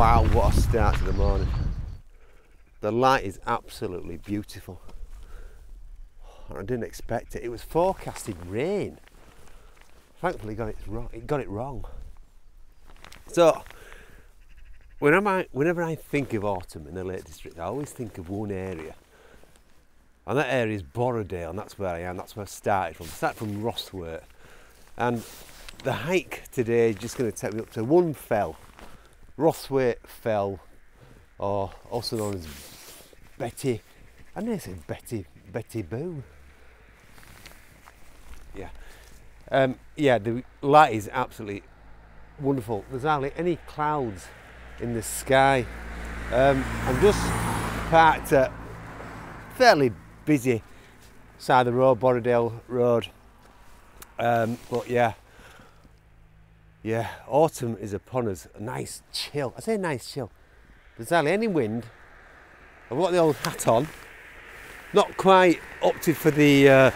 Wow, what a start to the morning. The light is absolutely beautiful. I didn't expect it. It was forecasted rain. Thankfully it got it wrong. So whenever I think of autumn in the Lake District, I always think of one area. And that area is Borrowdale, and that's where I am, that's where I started from. I started from Rosthwaite. And the hike today is just going to take me up to one fell, Rosthwaite Fell, or also known as Betty, I know they say Betty Boo. Yeah. Yeah, the light is absolutely wonderful. There's hardly any clouds in the sky. I'm just parked at fairly busy side of the road, Borrowdale Road. But yeah, autumn is upon us. A nice chill. I say nice chill. There's hardly any wind. I've got the old hat on. Not quite opted for the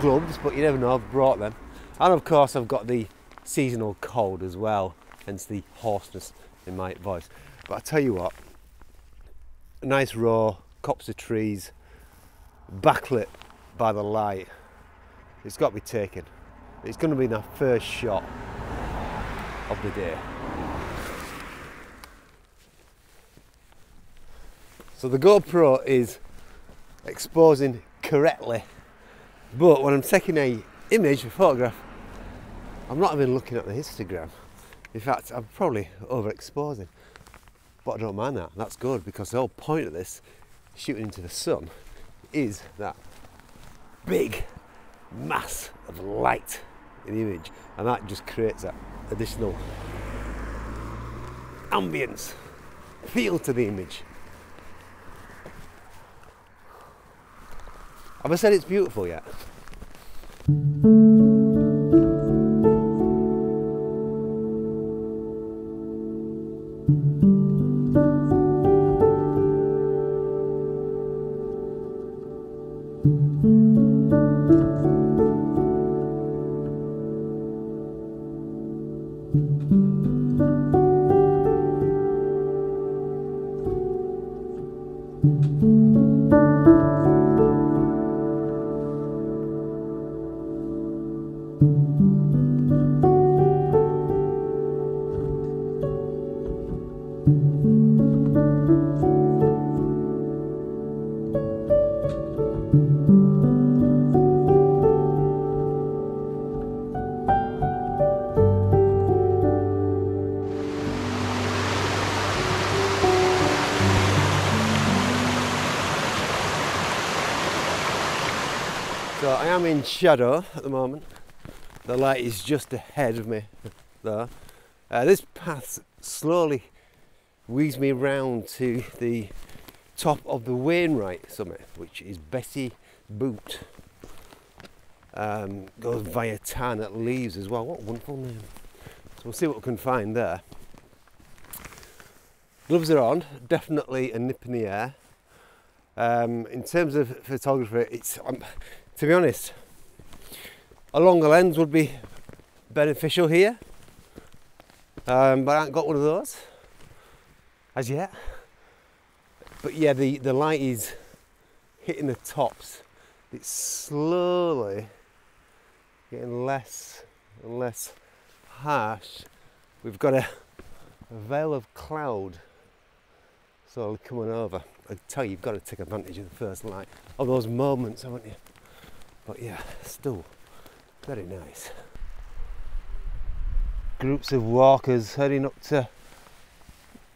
gloves, but you never know, I've brought them. And of course I've got the seasonal cold as well, hence the hoarseness in my voice. But I tell you what, a nice raw copse of trees, backlit by the light. It's got to be taken. It's going to be my first shot of the day. So the GoPro is exposing correctly, but when I'm taking an image, a photograph, I'm not even looking at the histogram. In fact, I'm probably overexposing, but I don't mind that. That's good, because the whole point of this, shooting into the sun, is that big mass of light in the image, and that just creates that additional ambience, feel to the image. Have I said it's beautiful yet? So I am in shadow at the moment. The light is just ahead of me there. This path slowly weaves me round to the top of the Wainwright summit, which is Bessyboot. Goes via Tarn at Leaves as well. What a wonderful name. So we'll see what we can find there. Gloves are on, definitely a nip in the air. In terms of photography, it's... to be honest, a longer lens would be beneficial here, but I haven't got one of those as yet. But yeah, the light is hitting the tops. It's slowly getting less and less harsh. We've got a veil of cloud slowly coming over. I tell you, you've got to take advantage of the first light, of those moments, haven't you? But yeah, still very nice. Groups of walkers heading up to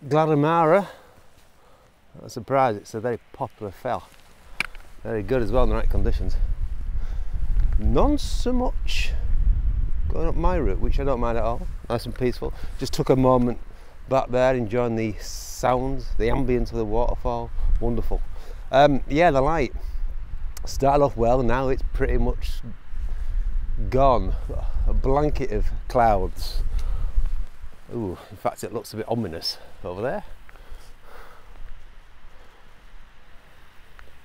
Glaramara. Not surprised, it's a very popular fell. Very good as well in the right conditions. None so much going up my route, which I don't mind at all. Nice and peaceful. Just took a moment back there enjoying the sounds, the ambience of the waterfall. Wonderful. Yeah, the light started off well, and now it's pretty much gone. A blanket of clouds. Ooh, in fact, it looks a bit ominous over there.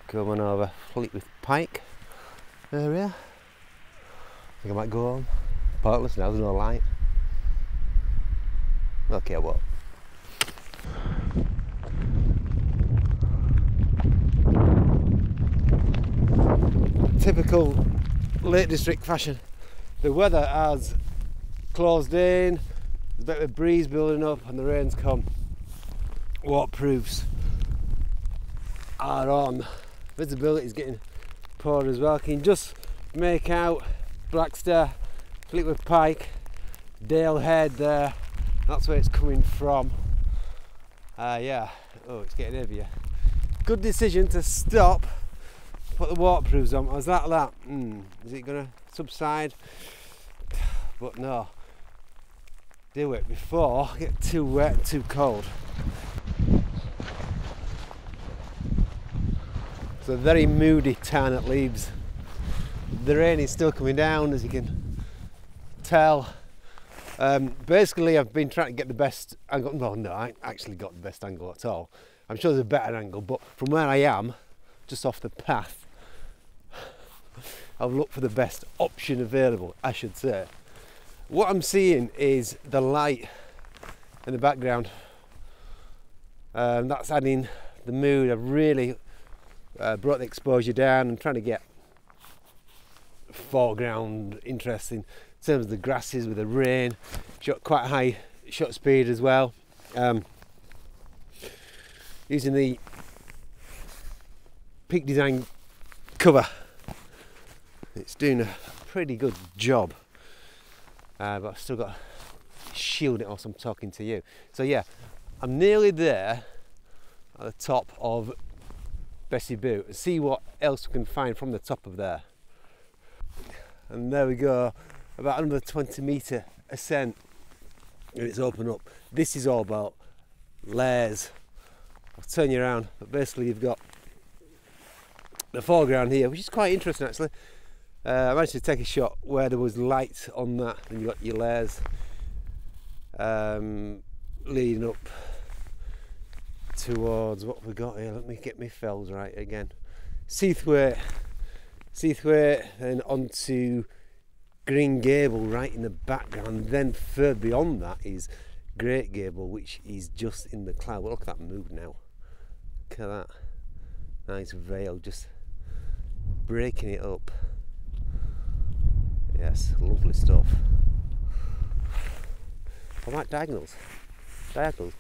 Coming over Fleetwith Pike area. I think I might go home. Pointless now, there's no light. Okay, what? Typical Lake District fashion. The weather has closed in, there's a bit of a breeze building up and the rain's come. Waterproofs are on. Visibility is getting poor as well. Can you just make out Blackster, Fleetwith Pike, Dale Head there? That's where it's coming from. Yeah, oh, it's getting heavier. Good decision to stop, put the waterproofs on. Was that that? Is it gonna subside? But no. Do it before I get too wet, too cold. It's a very moody Tarn at Leaves. The rain is still coming down, as you can tell. Basically, I've been trying to get the best angle. Well, no, I ain't actually got the best angle at all. I'm sure there's a better angle, but from where I am, just off the path, I've looked for the best option available, I should say. What I'm seeing is the light in the background. That's adding the mood. I've really brought the exposure down. I'm trying to get foreground interesting. In terms of the grasses with the rain, shot quite high shot speed as well. Using the Peak Design cover, it's doing a pretty good job. But I've still got to shield it whilst I'm talking to you. So yeah, I'm nearly there at the top of Bessyboot. See what else we can find from the top of there. And there we go. About another 20-metre ascent, and it's open up. This is all about layers. I'll turn you around, but basically you've got the foreground here, which is quite interesting actually. I managed to take a shot where there was light on that, and you've got your layers leading up towards what we got here. Let me get my fells right again. Seathwaite, then onto Green Gable right in the background, then further beyond that is Great Gable, which is just in the cloud. Well, look at that mood now. Look at that nice veil just breaking it up. Yes, lovely stuff. I like diagonals. Diagonals.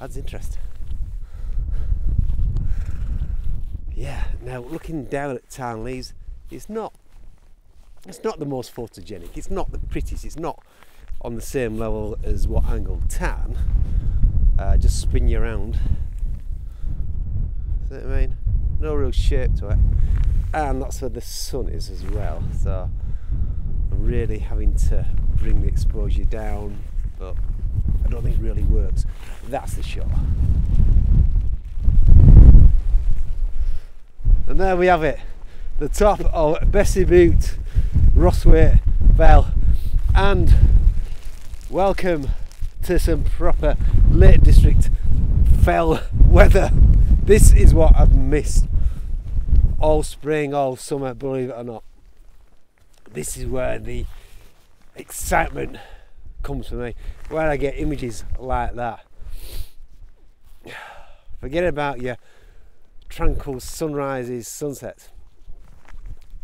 Adds interest. Yeah, now looking down at Tarnlees, it's not the most photogenic, it's not the prettiest, it's not on the same level as what angled tan. Just spin you around. See what I mean? No real shape to it. And that's where the sun is as well, so I'm really having to bring the exposure down, but I don't think it really works. That's the shot. And there we have it. The top of Bessyboot, Rosthwaite Fell, and welcome to some proper Lake District fell weather. This is what I've missed all spring, all summer, believe it or not. This is where the excitement comes for me, where I get images like that. Forget about your tranquil sunrises, sunsets.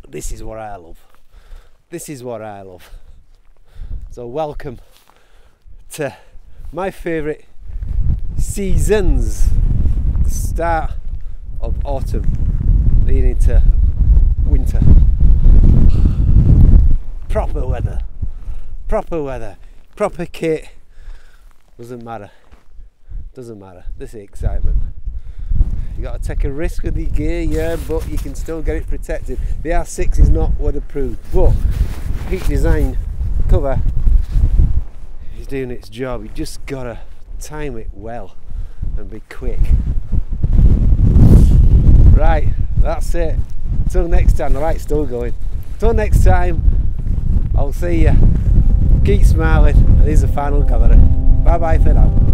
This is what I love. This is what I love. So welcome to my favourite seasons. The start of autumn leading into winter. Proper weather. Proper weather. Proper kit. Doesn't matter. Doesn't matter. This is excitement. You got to take a risk with the gear, yeah, but you can still get it protected. The R6 is not weatherproof, but Peak Design cover is doing its job. You just gotta time it well and be quick. Right, that's it. Till next time, the light's still going. Till next time, I'll see you. Keep smiling, and here's the final cover. Bye bye for now.